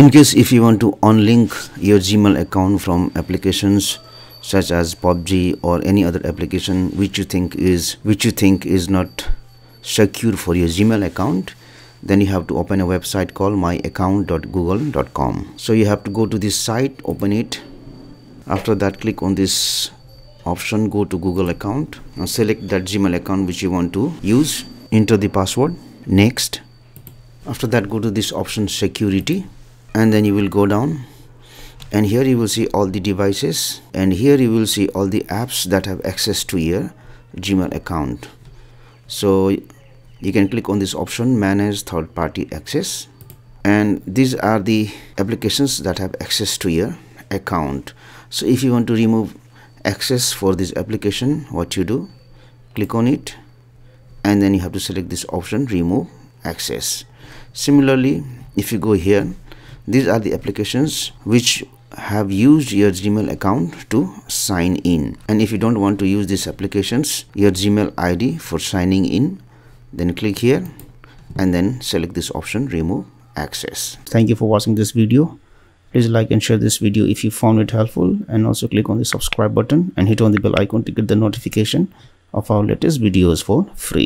In case if you want to unlink your Gmail account from applications such as PUBG or any other application which you think is not secure for your Gmail account, then you have to open a website called myaccount.google.com. so you have to go to this site, open it. After that, click on this option, go to Google account and select that Gmail account which you want to use. Enter the password, next. After that, go to this option security, and then you will go down, and here you will see all the devices, and here you will see all the apps that have access to your Gmail account. So you can click on this option, manage third party access, and these are the applications that have access to your account. So if you want to remove access for this application, what you do, click on it, and then you have to select this option, remove access. Similarly, if you go here, these are the applications which have used your Gmail account to sign in, and if you don't want to use these applications, your Gmail ID for signing in, then click here and then select this option, remove access. Thank you for watching this video. Please like and share this video if you found it helpful, and also click on the subscribe button and hit on the bell icon to get the notification of our latest videos for free.